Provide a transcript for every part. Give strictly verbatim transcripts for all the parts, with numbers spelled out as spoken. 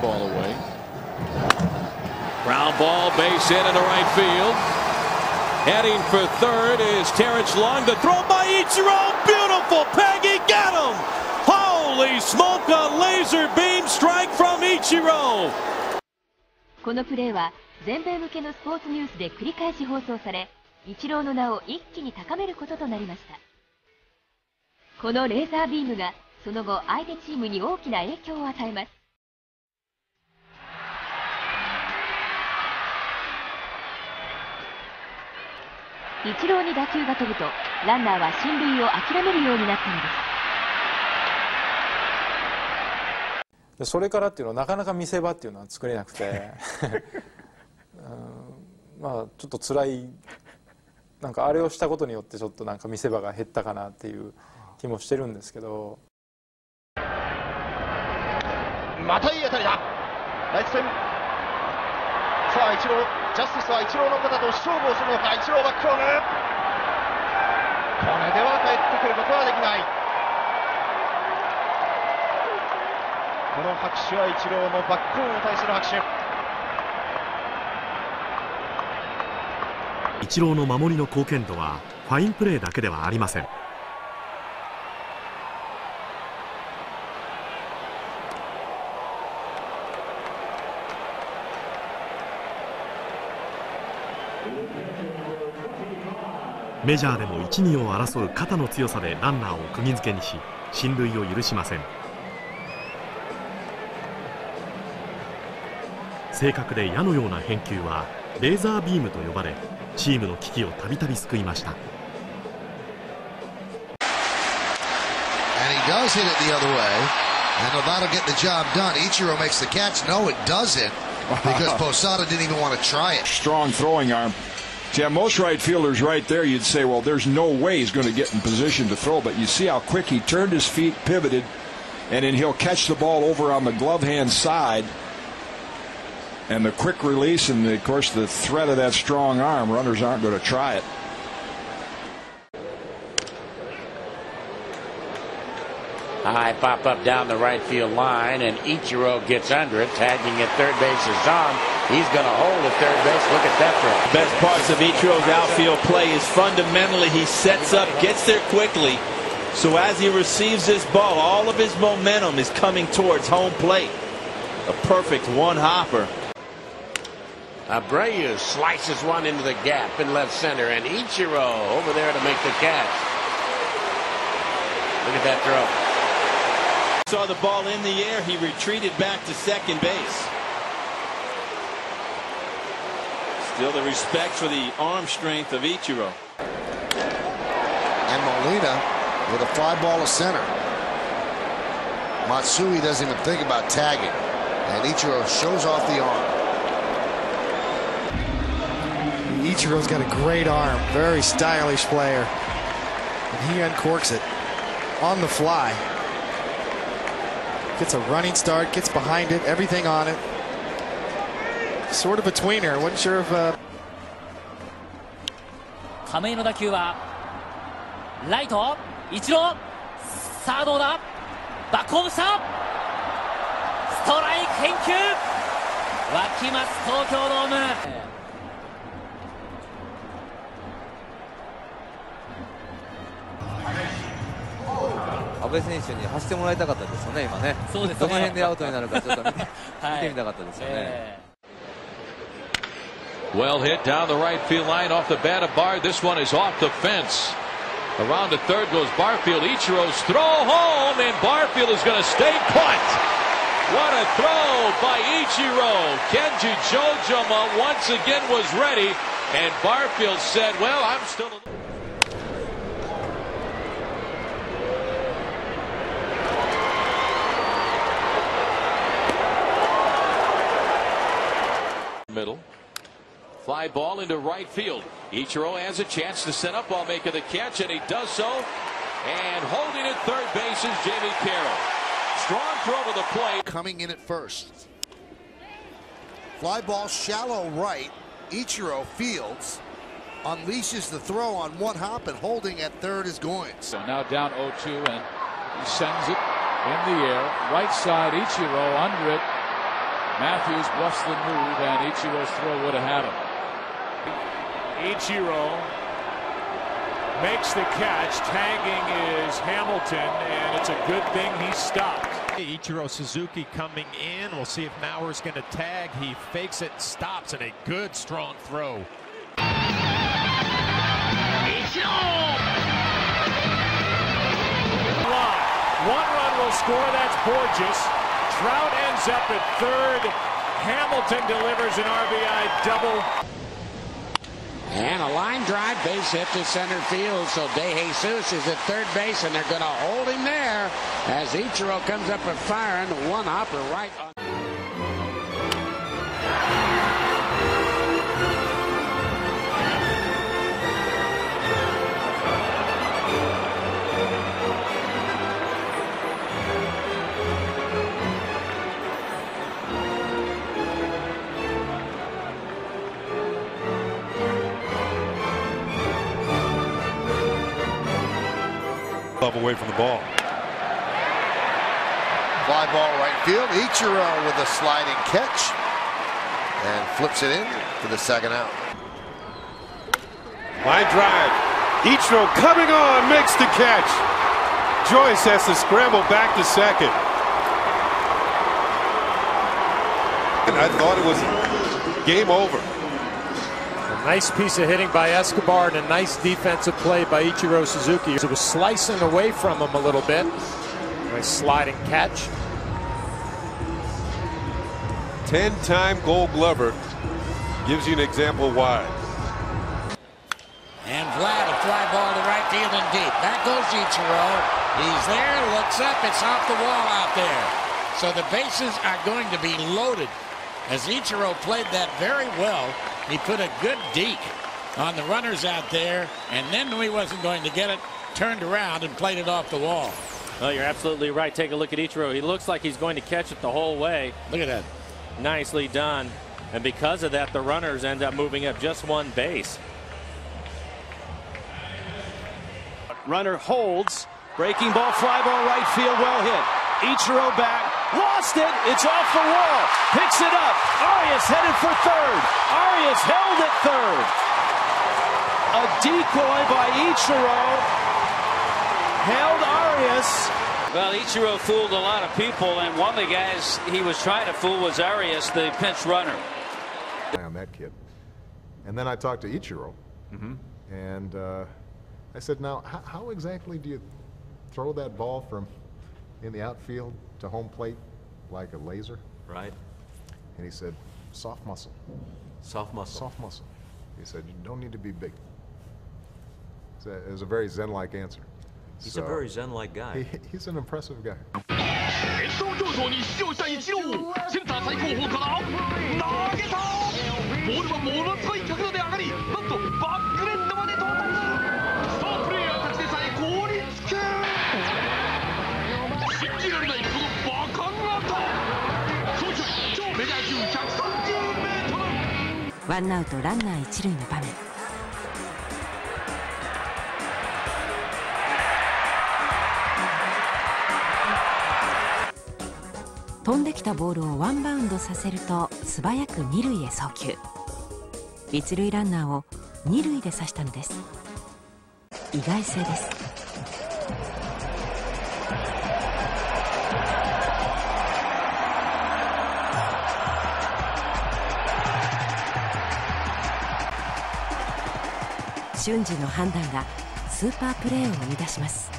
Ball away. Ground ball, base hit in the right field. Heading for third is Terrence Long. The throw by Ichiro, beautiful. Peggy got him. Holy smoke! A laser beam strike from Ichiro. このプレーは全米向けのスポーツニュースで繰り返し放送され、イチローの名を一気に高めることとなりました。このレーザービームがその後相手チームに大きな影響を与えます。イチローに打球が飛ぶと、ランナーは進塁を諦めるようになったのです。それからっていうのはなかなか見せ場っていうのは作れなくてうん、まあちょっと辛い、なんかあれをしたことによってちょっとなんか見せ場が減ったかなっていう気もしてるんですけど。またいい当たりだ。ライト線。さあイチロー。ジャスティスはイチローの方と勝負をするのか。イチローバックホーム。これでは帰ってくることはできない。この拍手はイチローのバックホームに対する拍手。イチローの守りの貢献度はファインプレーだけではありません。メジャーでもいち、にを争う肩の強さでランナーを釘付けにし、進塁を許しません。正確で矢のような返球はレーザービームと呼ばれ、チームの危機をたびたび救いました。Yeah, most right fielders right there, you'd say, well, there's no way he's going to get in position to throw. But you see how quick he turned his feet, pivoted, and then he'll catch the ball over on the glove-hand side. And the quick release and, the, of course, the threat of that strong arm, runners aren't going to try it. High pop up down the right field line, and Ichiro gets under it, tagging at third base is on. He's going to hold at third base. Look at that throw. The best parts of Ichiro's outfield play is fundamentally he sets up, gets there quickly. So as he receives this ball, all of his momentum is coming towards home plate. A perfect one-hopper. Abreu slices one into the gap in left center, and Ichiro over there to make the catch. Look at that throw. Saw the ball in the air. He retreated back to second base. Still the respect for the arm strength of Ichiro. And Molina with a fly ball to center. Matsui doesn't even think about tagging. And Ichiro shows off the arm. Ichiro's got a great arm. Very stylish player. And he uncorks it on the fly. Gets a running start. Gets behind it. Everything on it. Sort of a tweener. Wasn't sure if. Uh... 亀井の打球はライトイチロー、さあどうだ、バックホームした、ストライク返球、沸きます東京ドーム。阿部選手に走ってもらいたかったですよね今ね。そうですね。どの辺でアウトになるかちょっと見て、はい、見てみたかったですよね。えーWell hit down the right field line off the bat of Bard. This one is off the fence. Around the third goes Barfield. Ichiro's throw home, and Barfield is going to stay put. What a throw by Ichiro. Kenji Jojima once again was ready, and Barfield said, well, I'm still... Middle. Fly ball into right field. Ichiro has a chance to set up while making the catch, and he does so. And holding at third base is Jamie Carroll. Strong throw to the plate. Coming in at first. Fly ball shallow right. Ichiro fields. Unleashes the throw on one hop, and holding at third is Goins. So now down oh two, and he sends it in the air. Right side, Ichiro under it. Matthews bluffs the move, and Ichiro's throw would have had him. Ichiro makes the catch. Tagging is Hamilton, and it's a good thing he stopped. Ichiro Suzuki coming in. We'll see if Maurer's going to tag. He fakes it, stops, and a good, strong throw. One run will score. That's Borges. Trout ends up at third. Hamilton delivers an R B I double. And a line drive base hit to center field. So De Jesus is at third base, and they're going to hold him there as Ichiro comes up and firing one hopper right on. Away from the ball. Fly ball right field. Ichiro with a sliding catch and flips it in for the second out. Line drive. Ichiro coming on, makes the catch. Joyce has to scramble back to second. And I thought it was game over. Nice piece of hitting by Escobar and a nice defensive play by Ichiro Suzuki. It was slicing away from him a little bit. Nice sliding catch. Ten-time Gold Glover gives you an example why. And Vlad, a fly ball to right field and deep. That goes Ichiro. He's there, looks up, it's off the wall out there. So the bases are going to be loaded. As Ichiro played that very well, he put a good deke on the runners out there, and then knew he wasn't going to get it, turned around and played it off the wall. Well, you're absolutely right. Take a look at Ichiro. He looks like he's going to catch it the whole way. Look at that. Nicely done. And because of that, the runners end up moving up just one base. Runner holds. Breaking ball, fly ball, right field, well hit. Ichiro back, lost it, it's off the wall, picks it up, Arias headed for third, Arias held at third. A decoy by Ichiro, held Arias. Well, Ichiro fooled a lot of people, and one of the guys he was trying to fool was Arias, the pinch runner. On that kid. And then I talked to Ichiro, mm-hmm. and uh, I said, now, how, how exactly do you throw that ball from in the outfield to home plate like a laser? Right. And he said, soft muscle. Soft muscle. Soft muscle. He said, you don't need to be big. So it was a very zen-like answer. He's so, a very zen-like guy. He, he's an impressive guy.ワンアウトランナー一塁の場面。飛んできたボールをワンバウンドさせると素早く二塁へ送球。一塁ランナーを二塁で刺したのです。意外性です。瞬時の判断がスーパープレーを生み出します。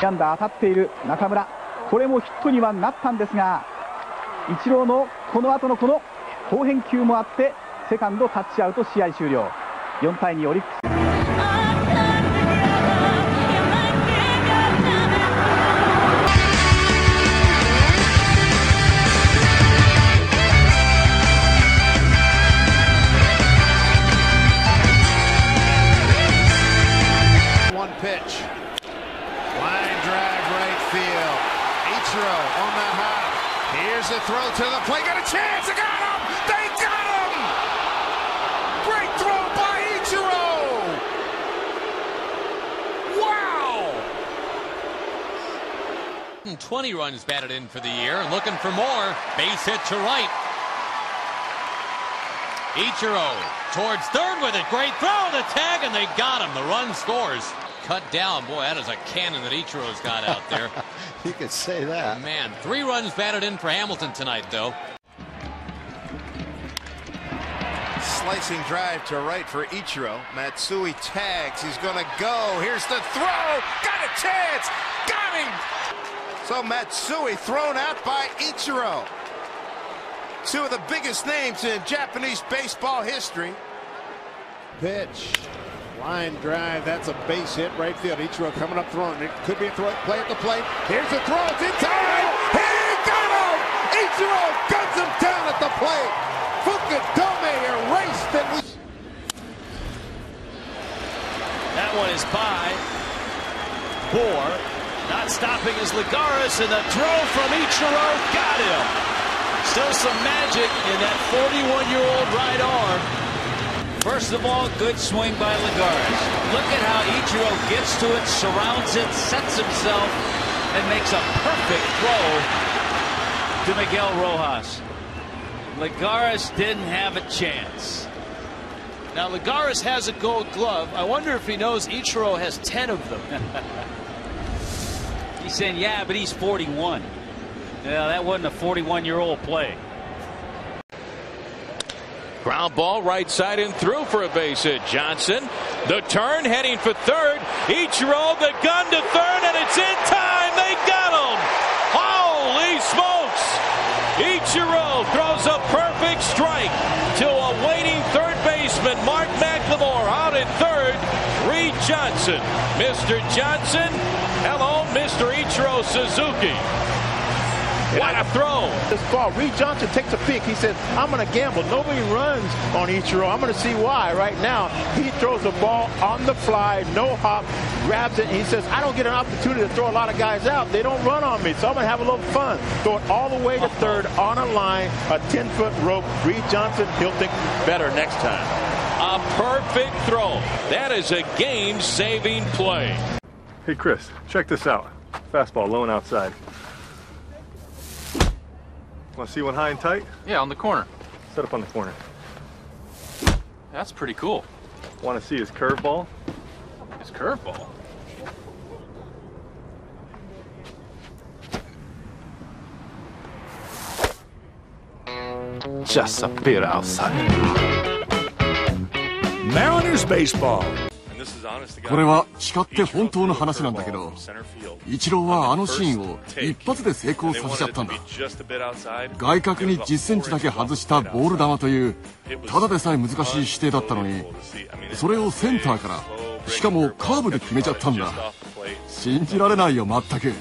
ランナー当たっている中村、これもヒットにはなったんですが、イチローのこの後のこの好返球もあってセカンドタッチアウト、試合終了。よん対にオリックス。Here's a throw to the plate. Got a chance. They got him. They got him. Great throw by Ichiro. one hundred twenty runs batted in for the year. Looking for more. Base hit to right. Ichiro towards third with a great throw. The tag, and they got him. The run scores. Cut down. Boy, that is a cannon that Ichiro's got out there. You could say that. Man, three runs batted in for Hamilton tonight, though. Slicing drive to right for Ichiro. Matsui tags. He's going to go. Here's the throw. Got a chance. Got him. So Matsui thrown out by Ichiro. Two of the biggest names in Japanese baseball history. Pitch. Line drive. That's a base hit right field. Ichiro coming up throwing. It could be a throw, play at the plate. Here's the throw. It's in time. He got him. Ichiro guns him down at the plate. Fukudome erased it. That one is by Bohr. Not stopping is Ligaris, and the throw from Ichiro got him. Still some magic in that forty-one-year-old right arm. First of all, good swing by Ligaris. Look at how Ichiro gets to it, surrounds it, sets himself, and makes a perfect throw to Miguel Rojas. Ligaris didn't have a chance. Now, Ligaris has a gold glove. I wonder if he knows Ichiro has ten of them. He's saying, yeah, but he's forty-one. Yeah, that wasn't a forty-one-year-old play. Ground ball right side and through for a base hit. Johnson, the turn, heading for third. Ichiro, the gun to third, and it's in time. They got him. Holy smokes! Ichiro throws a perfect strike to a waiting third baseman, Mark McLemore, out at third. Reed Johnson. Mister Johnson, hello, Mister Ichiro Suzuki. What a throw. This ball, Reed Johnson takes a peek. He says, I'm going to gamble. Nobody runs on Ichiro. I'm going to see why right now. He throws the ball on the fly, no hop, grabs it, and he says, I don't get an opportunity to throw a lot of guys out. They don't run on me, so I'm going to have a little fun. Throw it all the way to third on a line, a ten-foot rope. Reed Johnson, he'll think better next time. A perfect throw. That is a game-saving play. Hey, Chris, check this out. Fastball low and outside. Want to see one high and tight? Yeah, on the corner. Set up on the corner. That's pretty cool. Want to see his curveball? His curveball? Just a bit outside. Mariners baseball. これは誓って本当の話なんだけど、イチローはあのシーンを一発で成功させちゃったんだ。外角にじゅっセンチだけ外したボール球という、ただでさえ難しい指定だったのに、それをセンターから、しかもカーブで決めちゃったんだ。信じられないよ、まったく。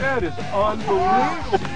That is unbelievable.